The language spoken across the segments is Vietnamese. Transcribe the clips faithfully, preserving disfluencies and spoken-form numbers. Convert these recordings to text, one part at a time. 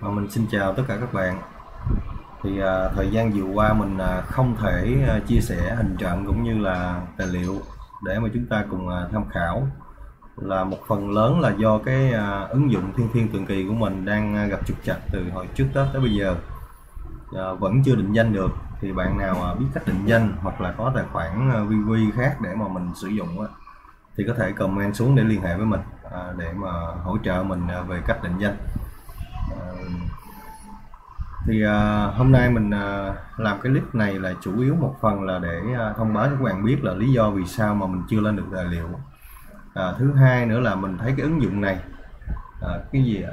Và mình xin chào tất cả các bạn. Thì à, thời gian vừa qua mình à, không thể à, chia sẻ hình trận cũng như là tài liệu để mà chúng ta cùng à, tham khảo, là một phần lớn là do cái à, ứng dụng Thiên Thiên Tượng Kỳ của mình đang à, gặp trục trặc từ hồi trước Tết tới bây giờ, à, vẫn chưa định danh được. Thì bạn nào à, biết cách định danh hoặc là có tài khoản à, vê quy khác để mà mình sử dụng á, thì có thể comment xuống để liên hệ với mình à, để mà hỗ trợ mình à, về cách định danh. À, thì à, hôm nay mình à, làm cái clip này là chủ yếu một phần là để à, thông báo cho các bạn biết là lý do vì sao mà mình chưa lên được tài liệu. À, thứ hai nữa là mình thấy cái ứng dụng này à, cái gì ạ,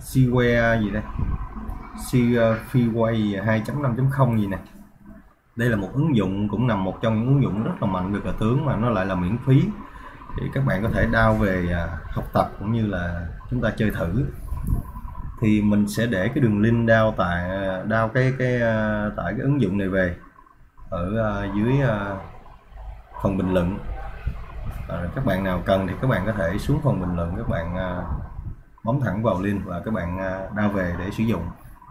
Freeware gì đây, Freeware hai chấm năm chấm không gì nè. Đây là một ứng dụng cũng nằm một trong những ứng dụng rất là mạnh về cờ tướng mà nó lại là miễn phí, thì các bạn có thể download về à, học tập cũng như là chúng ta chơi thử. Thì mình sẽ để cái đường link down tại down cái cái tại cái ứng dụng này về ở dưới phần bình luận. À, các bạn nào cần thì các bạn có thể xuống phần bình luận, các bạn bấm thẳng vào link và các bạn download về để sử dụng.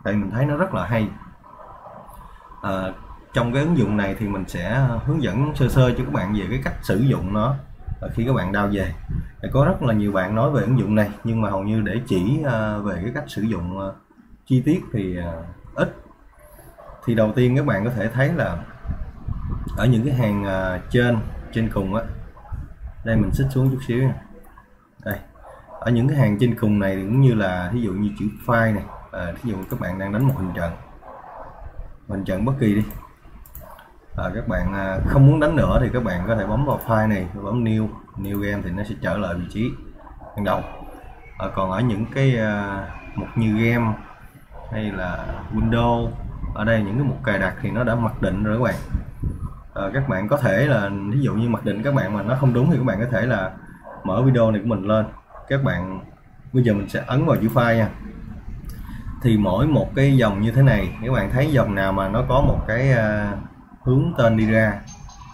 Tại mình thấy nó rất là hay. À, trong cái ứng dụng này thì mình sẽ hướng dẫn sơ sơ cho các bạn về cái cách sử dụng nó khi các bạn download về. Có rất là nhiều bạn nói về ứng dụng này, nhưng mà hầu như để chỉ về cái cách sử dụng chi tiết thì ít. Thì đầu tiên các bạn có thể thấy là ở những cái hàng trên trên cùng á, đây mình xích xuống chút xíu này. Đây, ở những cái hàng trên cùng này cũng như là thí dụ như chữ file này, à, thí dụ các bạn đang đánh một hình trận hình trận bất kỳ đi, à, các bạn không muốn đánh nữa thì các bạn có thể bấm vào file này, bấm new new game thì nó sẽ trở lại vị trí ban đầu. À, còn ở những cái à, mục như game hay là Windows, ở đây những cái mục cài đặt thì nó đã mặc định rồi các bạn. À, các bạn có thể là ví dụ như mặc định các bạn mà nó không đúng thì các bạn có thể là mở video này của mình lên, các bạn bây giờ mình sẽ ấn vào chữ file nha. Thì mỗi một cái dòng như thế này, các bạn thấy dòng nào mà nó có một cái à, hướng tên đi ra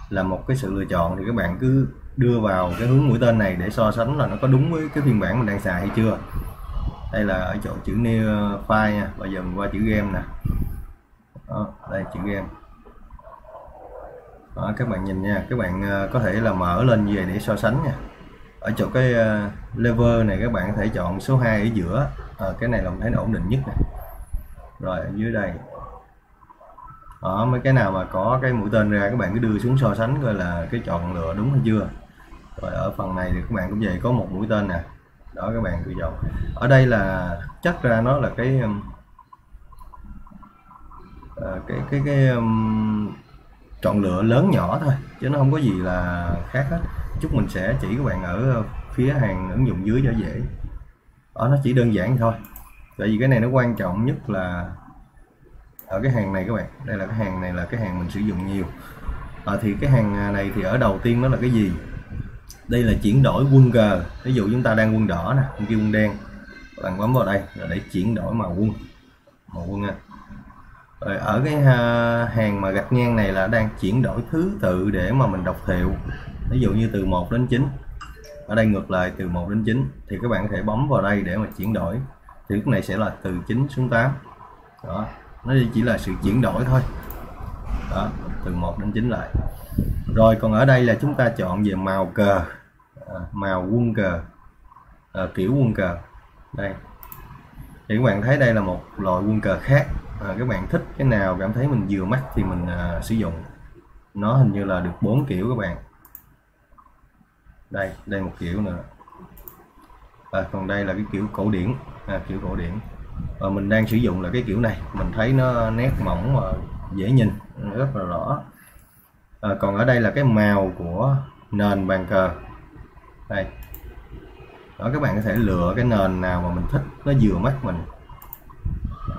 là một cái sự lựa chọn, thì các bạn cứ đưa vào cái hướng mũi tên này để so sánh là nó có đúng với cái phiên bản mình đang xài hay chưa. Đây là ở chỗ chữ new file nha. Bây giờ mình qua chữ game nè. Đó, đây chữ game. Đó, các bạn nhìn nha, các bạn có thể là mở lên về để so sánh nha. Ở chỗ cái level này các bạn có thể chọn số hai ở giữa, à, cái này là mình thấy nó ổn định nhất nè. Rồi ở dưới đây, ở mấy cái nào mà có cái mũi tên ra các bạn cứ đưa xuống so sánh coi là cái chọn lựa đúng hay chưa. Rồi ở phần này thì các bạn cũng vậy, có một mũi tên nè, đó các bạn cứ chọn. Ở đây là chắc ra nó là cái cái cái cái, cái um, chọn lựa lớn nhỏ thôi, chứ nó không có gì là khác hết. Chút mình sẽ chỉ các bạn ở phía hàng ứng dụng dưới cho dễ. Ở nó chỉ đơn giản thôi, tại vì cái này nó quan trọng nhất là ở cái hàng này các bạn. Đây là cái hàng này là cái hàng mình sử dụng nhiều. À, thì cái hàng này thì ở đầu tiên nó là cái gì? Đây là chuyển đổi quân cờ. Ví dụ chúng ta đang quân đỏ nè, mình kêu quân đen, bạn bấm vào đây là để chuyển đổi màu quân màu quân nha. Rồi ở cái hàng mà gạch ngang này là đang chuyển đổi thứ tự để mà mình đọc hiệu, ví dụ như từ một đến chín. Ở đây ngược lại, từ một đến chín thì các bạn có thể bấm vào đây để mà chuyển đổi, thì cái này sẽ là từ chín xuống tám. Đó, nó chỉ là sự chuyển đổi thôi. Đó, từ một đến chín lại. Rồi còn ở đây là chúng ta chọn về màu cờ, à, màu quân cờ, à, kiểu quân cờ. Đây thì các bạn thấy đây là một loại quân cờ khác. À, các bạn thích cái nào cảm thấy mình vừa mắt thì mình à, sử dụng. Nó hình như là được bốn kiểu các bạn. Đây, đây một kiểu nữa. À, còn đây là cái kiểu cổ điển, à, kiểu cổ điển. Và mình đang sử dụng là cái kiểu này, mình thấy nó nét mỏng và dễ nhìn, rất là rõ. À, còn ở đây là cái màu của nền bàn cờ đây. Đó, các bạn có thể lựa cái nền nào mà mình thích, nó vừa mắt mình.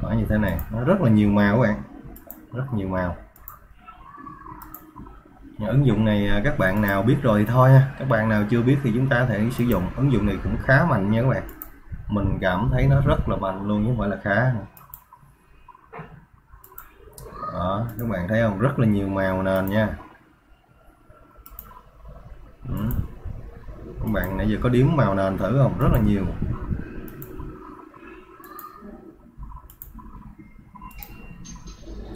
Đó, như thế này, nó rất là nhiều màu các bạn, rất nhiều màu. Ứng dụng này các bạn nào biết rồi thì thôi ha, các bạn nào chưa biết thì chúng ta có thể sử dụng. Ứng dụng này cũng khá mạnh nha các bạn, mình cảm thấy nó rất là mạnh luôn chứ không phải là khá. Đó, các bạn thấy không, rất là nhiều màu nền nha. Ừ, các bạn nãy giờ có điếm màu nền thử không, rất là nhiều.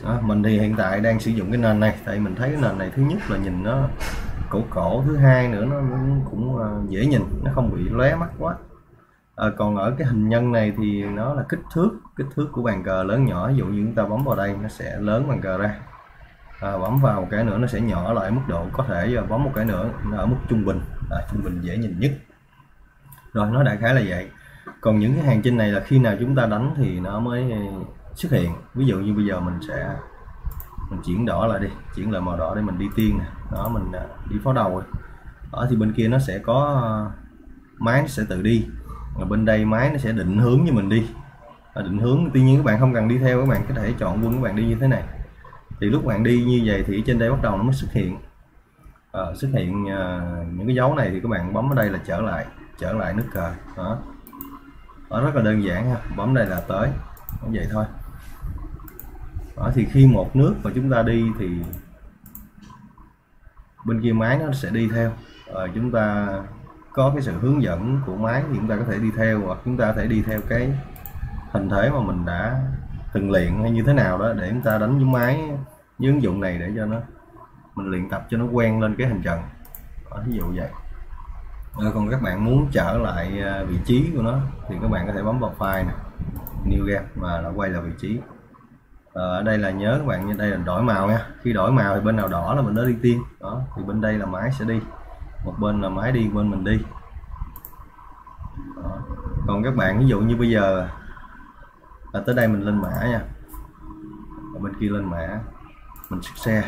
Đó, mình thì hiện tại đang sử dụng cái nền này, tại mình thấy cái nền này thứ nhất là nhìn nó cổ cổ, thứ hai nữa nó cũng dễ nhìn, nó không bị lóe mắt quá. À, còn ở cái hình nhân này thì nó là kích thước kích thước của bàn cờ lớn nhỏ, ví dụ như chúng ta bấm vào đây nó sẽ lớn bàn cờ ra, à, bấm vào một cái nữa nó sẽ nhỏ lại mức độ có thể, và bấm một cái nữa ở mức trung bình, à, trung bình dễ nhìn nhất. Rồi nó đại khái là vậy. Còn những cái hàng trên này là khi nào chúng ta đánh thì nó mới xuất hiện. Ví dụ như bây giờ mình sẽ mình chuyển đỏ lại đi, chuyển lại màu đỏ để mình đi tiên nè, đó mình đi pháo đầu rồi. Ở thì bên kia nó sẽ có máy nó sẽ tự đi, và bên đây máy nó sẽ định hướng như mình đi. Ở định hướng tuy nhiên các bạn không cần đi theo, các bạn có thể chọn quân các bạn đi như thế này. Thì lúc bạn đi như vậy thì trên đây bắt đầu nó mới xuất hiện à, xuất hiện à, những cái dấu này thì các bạn bấm ở đây là trở lại trở lại nước cờ đó. Đó rất là đơn giản ha, bấm đây là tới, như vậy thôi. Đó, thì khi một nước mà chúng ta đi thì bên kia máy nó sẽ đi theo, à, chúng ta có cái sự hướng dẫn của máy thì chúng ta có thể đi theo, hoặc chúng ta có thể đi theo cái hình thể mà mình đã từng luyện hay như thế nào đó, để chúng ta đánh với máy, với ứng dụng này, để cho nó mình luyện tập cho nó quen lên cái hình trận. Ví dụ vậy. À, còn các bạn muốn trở lại vị trí của nó thì các bạn có thể bấm vào file này, new game, mà nó quay lại vị trí. À, ở đây là nhớ các bạn, như đây là đổi màu nha. Khi đổi màu thì bên nào đỏ là mình đã đi tiên. Đó, thì bên đây là máy sẽ đi, một bên là máy đi, bên mình đi. Đó. Còn các bạn ví dụ như bây giờ à, tới đây mình lên mã nha, ở bên kia lên mã mình xuất xe,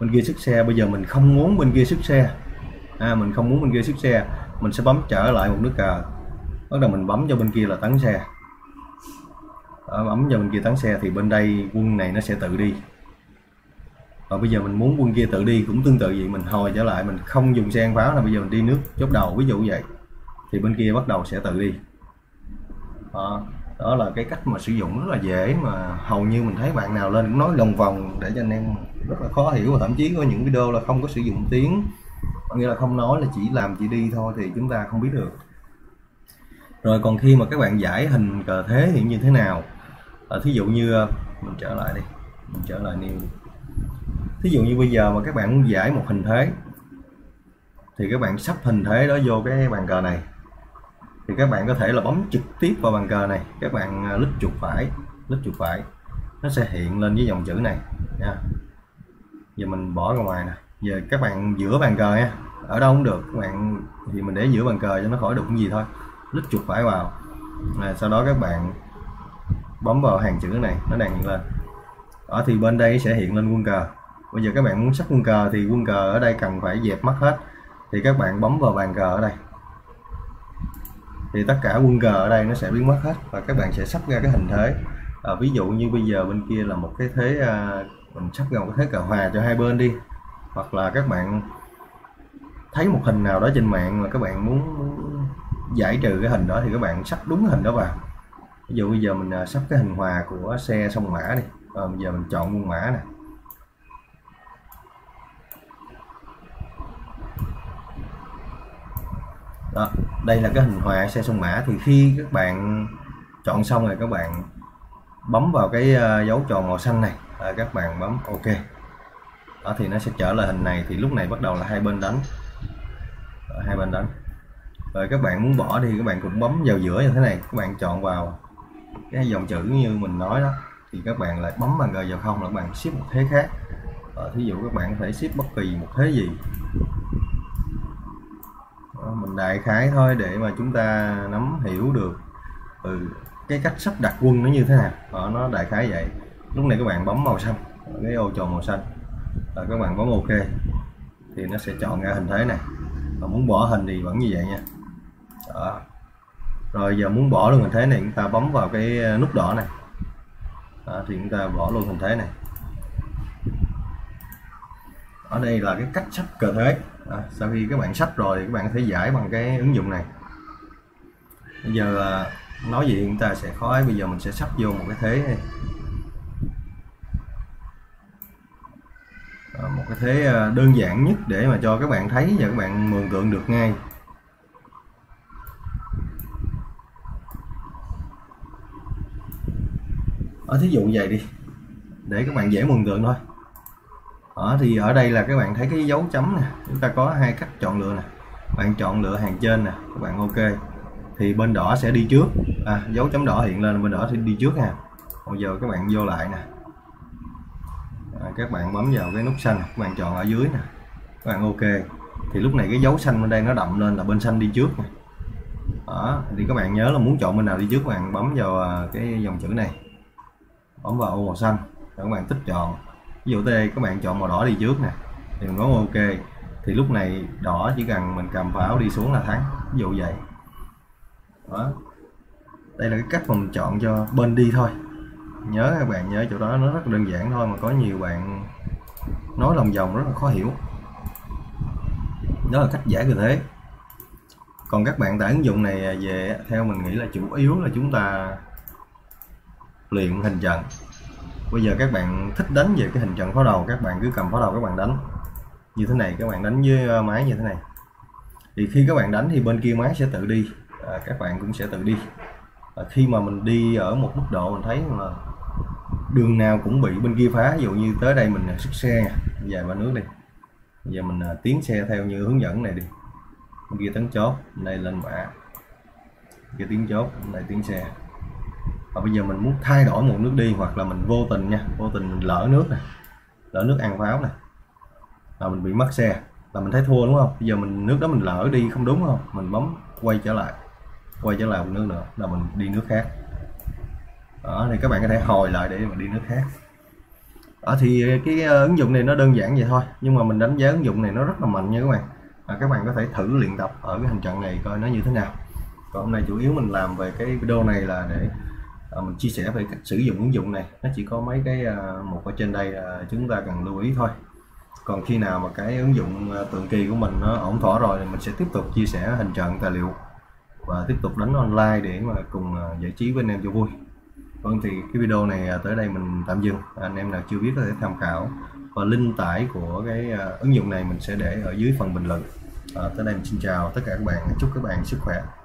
bên kia xuất xe. Bây giờ mình không muốn bên kia xuất xe, à, mình không muốn bên kia xuất xe, mình sẽ bấm trở lại một nước cờ. Bắt đầu mình bấm cho bên kia là tấn xe. Đó, bấm cho bên kia tấn xe thì bên đây quân này nó sẽ tự đi. Và bây giờ mình muốn quân kia tự đi cũng tương tự vậy, mình hồi trở lại, mình không dùng xe ăn pháo, là bây giờ mình đi nước chốt đầu ví dụ vậy, thì bên kia bắt đầu sẽ tự đi. Đó, đó là cái cách mà sử dụng rất là dễ, mà hầu như mình thấy bạn nào lên cũng nói lòng vòng để cho anh em rất là khó hiểu, và thậm chí có những video là không có sử dụng tiếng, có nghĩa là không nói là chỉ làm chỉ đi thôi thì chúng ta không biết được. Rồi còn khi mà các bạn giải hình cờ thế thì như thế nào, à, thí dụ như mình trở lại đi, mình trở lại new. Thí dụ như bây giờ mà các bạn muốn giải một hình thế thì các bạn sắp hình thế đó vô cái bàn cờ này, thì các bạn có thể là bấm trực tiếp vào bàn cờ này, các bạn lít chuột phải, lít chuột phải nó sẽ hiện lên với dòng chữ này nha. Giờ mình bỏ ra ngoài nè, giờ các bạn giữa bàn cờ nha, ở đâu cũng được các bạn, thì mình để giữa bàn cờ cho nó khỏi đụng gì thôi, lít chuột phải vào à, sau đó các bạn bấm vào hàng chữ này nó đang hiện lên. Ở thì bên đây sẽ hiện lên quân cờ. Bây giờ các bạn muốn sắp quân cờ thì quân cờ ở đây cần phải dẹp mất hết, thì các bạn bấm vào bàn cờ ở đây thì tất cả quân cờ ở đây nó sẽ biến mất hết, và các bạn sẽ sắp ra cái hình thế. À, ví dụ như bây giờ bên kia là một cái thế, à, mình sắp ra một cái thế cờ hòa cho hai bên đi, hoặc là các bạn thấy một hình nào đó trên mạng mà các bạn muốn giải trừ cái hình đó thì các bạn sắp đúng hình đó vào. Ví dụ bây giờ mình à, sắp cái hình hòa của xe sông mã đi, à, bây giờ mình chọn quân mã nè. Đó, đây là cái hình hòa xe sông mã. Thì khi các bạn chọn xong rồi các bạn bấm vào cái dấu tròn màu xanh này, à, các bạn bấm OK. Đó, thì nó sẽ trở lại hình này, thì lúc này bắt đầu là hai bên đánh. Đó, hai bên đánh. Rồi các bạn muốn bỏ đi các bạn cũng bấm vào giữa như thế này, các bạn chọn vào cái dòng chữ như mình nói đó, thì các bạn lại bấm bàn cờ vào không là các bạn ship một thế khác. Đó, thí dụ các bạn có thể ship bất kỳ một thế gì. Mình đại khái thôi để mà chúng ta nắm hiểu được ừ, cái cách sắp đặt quân nó như thế nào. Đó, nó đại khái vậy. Lúc này các bạn bấm màu xanh, cái ô tròn màu xanh, rồi các bạn bấm OK thì nó sẽ chọn ra hình thế này. Và muốn bỏ hình thì vẫn như vậy nha. Đó. Rồi giờ muốn bỏ luôn hình thế này chúng ta bấm vào cái nút đỏ này. Đó, thì chúng ta bỏ luôn hình thế này. Ở đây là cái cách sắp cờ thế. À, sau khi các bạn sắp rồi thì các bạn có thể giải bằng cái ứng dụng này. Bây giờ nói gì chúng ta sẽ khó, bây giờ mình sẽ sắp vô một cái thế à, một cái thế đơn giản nhất để mà cho các bạn thấy và các bạn mường tượng được ngay. Ở thí dụ vậy đi, để các bạn dễ mường tượng thôi. Đó, thì ở đây là các bạn thấy cái dấu chấm nè, chúng ta có hai cách chọn lựa nè, bạn chọn lựa hàng trên nè, các bạn ok thì bên đỏ sẽ đi trước, à, dấu chấm đỏ hiện lên bên đỏ thì đi trước nè. Bây giờ các bạn vô lại nè, à, các bạn bấm vào cái nút xanh, các bạn chọn ở dưới nè, các bạn ok thì lúc này cái dấu xanh bên đây nó đậm lên là bên xanh đi trước nè. Đó, thì các bạn nhớ là muốn chọn bên nào đi trước các bạn bấm vào cái dòng chữ này, bấm vào ô màu xanh, các bạn tích chọn. Ví dụ đây các bạn chọn màu đỏ đi trước nè, thì mình bấm ok thì lúc này đỏ chỉ cần mình cầm pháo đi xuống là thắng, ví dụ vậy. Đó, đây là cái cách mà mình chọn cho bên đi thôi, nhớ các bạn nhớ chỗ đó, nó rất đơn giản thôi mà có nhiều bạn nói lòng vòng rất là khó hiểu. Đó là cách giải như thế. Còn các bạn tải ứng dụng này về theo mình nghĩ là chủ yếu là chúng ta luyện hình trận. Bây giờ các bạn thích đánh về cái hình trận pháo đầu, các bạn cứ cầm pháo đầu các bạn đánh như thế này, các bạn đánh với máy như thế này thì khi các bạn đánh thì bên kia máy sẽ tự đi, à, các bạn cũng sẽ tự đi. À, khi mà mình đi ở một mức độ mình thấy là đường nào cũng bị bên kia phá, ví dụ như tới đây mình xuất xe dài ba nước đi, giờ mình tiến xe theo như hướng dẫn này đi, bên kia tấn chốt này lên mã, kia tiến chốt này tiến xe. Và bây giờ mình muốn thay đổi một nước đi, hoặc là mình vô tình nha, vô tình mình lỡ nước này, lỡ nước ăn pháo này là mình bị mất xe, là mình thấy thua đúng không? Bây giờ mình nước đó mình lỡ đi không đúng không, mình bấm quay trở lại, quay trở lại một nước nữa là mình đi nước khác. Đó, thì các bạn có thể hồi lại để mà đi nước khác. Đó, thì cái ứng dụng này nó đơn giản vậy thôi, nhưng mà mình đánh giá ứng dụng này nó rất là mạnh nha các bạn. À, các bạn có thể thử luyện tập ở cái hình trận này coi nó như thế nào. Còn hôm nay chủ yếu mình làm về cái video này là để à, mình chia sẻ về cách sử dụng ứng dụng này. Nó chỉ có mấy cái à, một ở trên đây à, chúng ta cần lưu ý thôi. Còn khi nào mà cái ứng dụng à, tượng kỳ của mình nó ổn thỏa rồi thì mình sẽ tiếp tục chia sẻ hình trận tài liệu và tiếp tục đánh online để mà cùng à, giải trí với anh em cho vui. Vâng, thì cái video này à, tới đây mình tạm dừng. À, anh em nào chưa biết có thể tham khảo, và link tải của cái à, ứng dụng này mình sẽ để ở dưới phần bình luận. À, tới đây mình xin chào tất cả các bạn, chúc các bạn sức khỏe.